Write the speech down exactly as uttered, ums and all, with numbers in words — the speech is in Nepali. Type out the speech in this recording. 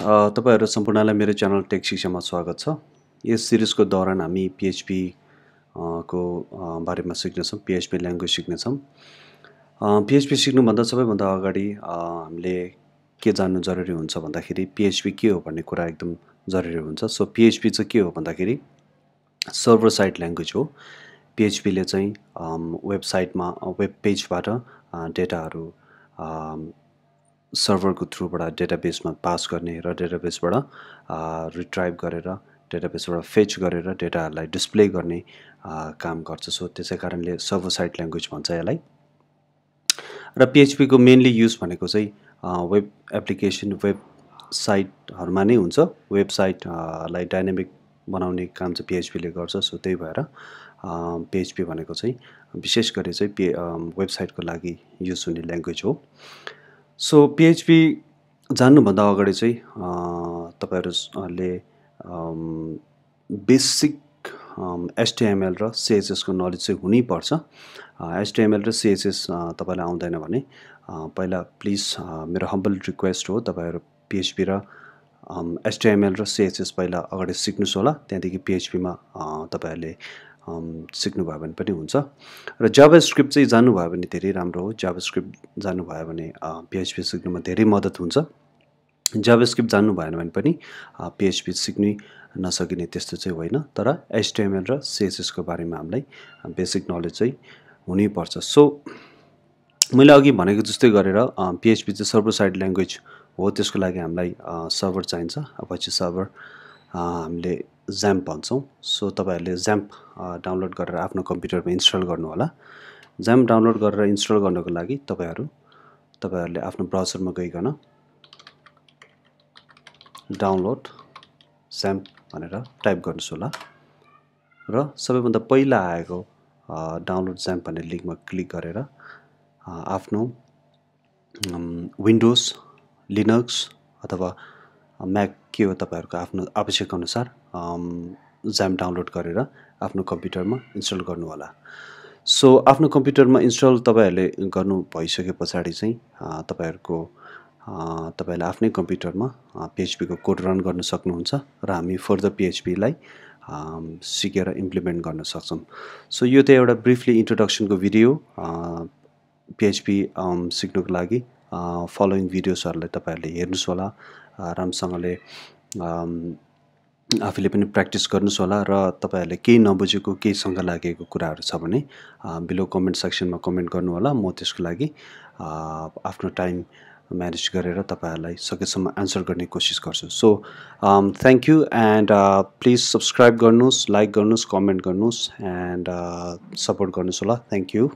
तपाईहरु सम्पूर्णलाई मेरो च्यानल टेक शिक्षामा स्वागत छ। यस सिरिजको दौरान हामी पीएचपी को बारेमा सिक्नेछौं, पीएचपी ल्याङ्ग्वेज सिक्नेछौं। पीएचपी सिक्नु भन्दा सबैभन्दा अगाडि हामीले के जान्नु जरुरी हुन्छ भन्दाखेरि पीएचपी के हो भन्ने कुरा एकदम जरुरी हुन्छ। सो पीएचपी चाहिँ के हो भन्दाखेरि सर्भर साइड ल्याङ्ग्वेज हो। पीएचपी ले चाहिँ वेबसाइटमा वेब पेजबाट डेटाहरु सर्भर को थ्रुबाट डेटाबेसमा पास गर्ने र डेटाबेसबाट रिट्राइभ गरेर डेटाबेसबाट फेच गरेर डेटाहरुलाई डिस्प्ले गर्ने काम गर्छ। सो त्यसैकारणले सर्भर साइड ल्याङ्ग्वेज भन्छ यसलाई। र पीएचपी को मेनली युज भनेको चाहिँ वेब एप्लिकेसन वेब साइटहरुमा नै हुन्छ। वेबसाइट लाई डाइनामिक बनाउने काम चाहिँ पीएचपी ले गर्छ। सो त्यही भएर पीएचपी भनेको चाहिँ विशेष गरी चाहिँ वेबसाइटको लागि युज हुने ल्याङ्ग्वेज हो। सो पीएचपी जान्नुभन्दा अगाडि चाहिँ तपाईहरुले बेसिक एचटीएमएल र सीएसएस को नलेज चाहिँ हुनै पर्छ। एचटीएमएल र सीएसएस तपाईलाई आउँदैन भने पहिला प्लिज मेरो हम्बल रिक्वेस्ट हो, तपाईहरु पीएचपी र एचटीएमएल र सीएसएस पहिला अगाडि सिक्नुस् होला, त्यसपछि पीएचपी मा तपाईहरुले सिक्नु भयो भने पनि हुन्छ। र जाभास्क्रिप्ट चाहिँ जान्नु भयो भने धेरै राम्रो हो। जाभास्क्रिप्ट जान्नु भयो भने पीएचपी सिक्नुमा धेरै मद्दत हुन्छ। जाभास्क्रिप्ट जान्नु भएन भने पनि पीएचपी सिक्नु नसकिने त्यस्तो चाहिँ होइन, तर एचटीएमएल र सीएसएस को बारेमा हामीलाई बेसिक नलेज चाहिँ हुनै पर्छ। सो मैले अघि भनेको जस्तै गरेर पीएचपी चाहिँ सर्भर साइड ल्याङ्ग्वेज हो। त्यसको लागि हामीलाई सर्भर चाहिन्छ। अपाचे सर्भर हामीले XAMPP भन्छौं। सो तपाईहरुले XAMPP डाउनलोड गरेर आफ्नो कम्प्युटरमा इन्स्टल गर्नु होला। XAMPP डाउनलोड गरेर इन्स्टल गर्नको लागि तपाईहरु तपाईहरुले आफ्नो ब्राउजरमा गइकन डाउनलोड XAMPP भनेर टाइप गर्नुस् होला र सबैभन्दा पहिला आएको डाउनलोड XAMPP भन्ने लिंकमा क्लिक गरेर आफ्नो विन्डोज, लिनक्स अथवा म्याक के हो तपाईहरुको आफ्नो आवश्यकता अनुसार XAMPP डाउनलोड गरेर आफ्नो कम्प्युटरमा इन्स्टल गर्नु होला। सो आफ्नो कम्प्युटरमा इन्स्टल तपाईहरुले गर्नु भइसके पछाडी चाहिँ तपाईहरुको तपाईले आफ्नै कम्प्युटरमा पीएचपी को कोड रन गर्न सक्नुहुन्छ र हामी फर्दर पीएचपी लाई सिकेर इम्प्लिमेन्ट गर्न सक्छौं। सो यो चाहिँ एउटा ब्रीफली इन्ट्रोडक्सन को भिडियो। पीएचपी सिक्नुको लागि फलोइङ भिडियोसहरुलाई तपाईहरुले हेर्नुस् होला, राम्रोसँगले आफैले पनि प्र्याक्टिस गर्नुस् होला र तपाईहरुले केही नबुझेको, केही शंका लागेको कुराहरु छ भने बिलो कमेन्ट सेक्सनमा कमेन्ट गर्नु होला। म त्यसको लागि आफ्नो टाइम म्यानेज गरेर तपाईहरुलाई सकेसम्म आन्सर गर्ने कोशिश गर्छु। So thank you and please subscribe गर्नुस्, लाइक गर्नुस्, कमेन्ट गर्नुस् एन्ड सपोर्ट गर्नुस् होला। Thank you.